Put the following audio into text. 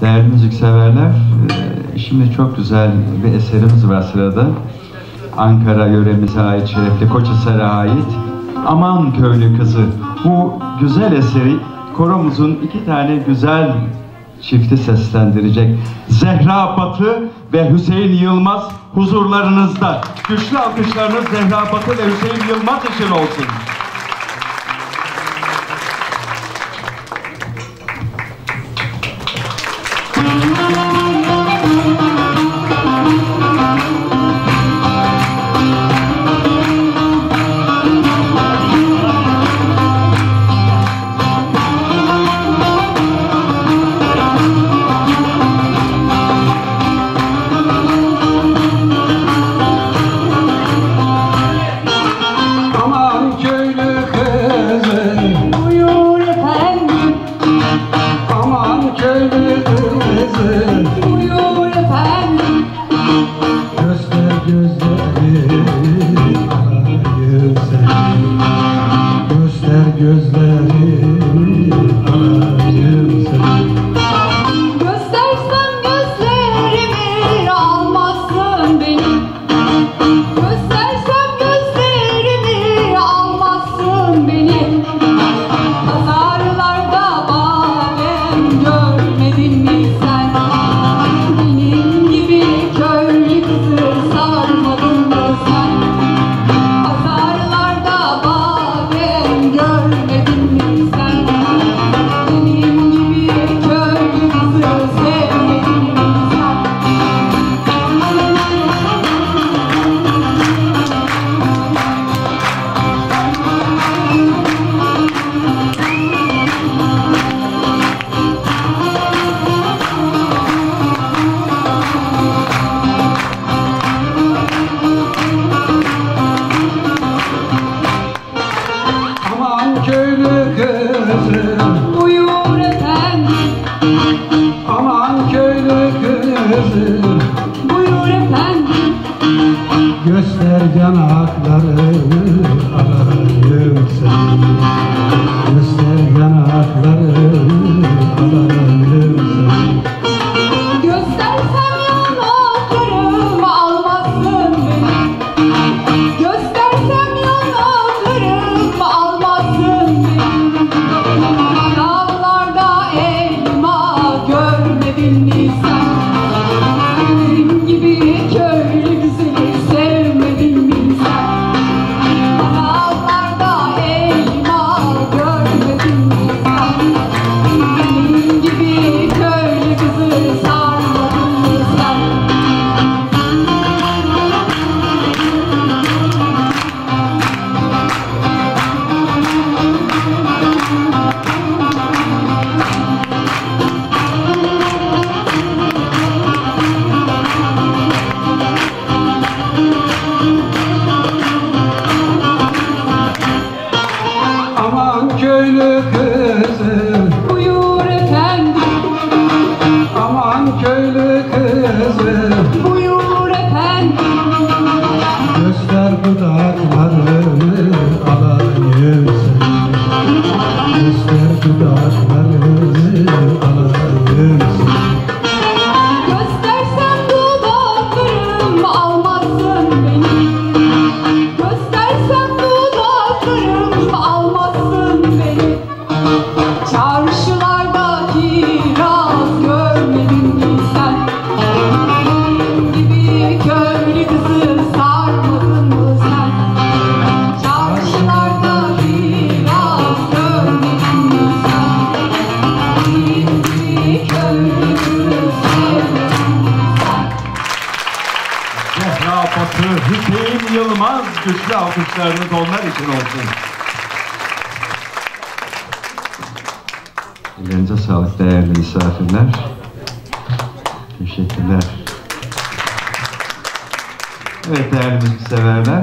Değerli müzikseverler, şimdi çok güzel bir eserimiz var sırada. Ankara yöremize ait, şerefli Koçeser'e ait Aman Köylü Kızı. Bu güzel eseri koromuzun iki tane güzel çifti seslendirecek. Zehra Batı ve Hüseyin Yılmaz huzurlarınızda. Güçlü alkışlarınız Zehra Batı ve Hüseyin Yılmaz için olsun. Göster yanaklarını alayım seni, göster yanaklarını alayım seni. Göstersem yanaklarım almasın beni, göstersem yanaklarım almasın beni. Dağlarda elma görmedin mi sen? Benim gibi köylü güzeli köylü kızı, buyur efendim. Aman köylü kızı, buyur efendim. Göster dudaklarını alayım seni, göster dudaklarını alayım seni. Göstersem dudaklarım almasın beni, göstersem dudaklarım almasın. Çarşılarda kiraz görmedin mi sen? Benim gibi köylü kızı sarmadın mı sen? Çarşılarda kiraz görmedin mi sen? Benim gibi köylü kızı sevmedin mi sen? Zehra Batı, Hüseyin Yılmaz, güçlü alkışlarınız onlar için olsun. Ellerinize sağlık değerli misafirler. Teşekkürler. Evet değerli müzikseverler.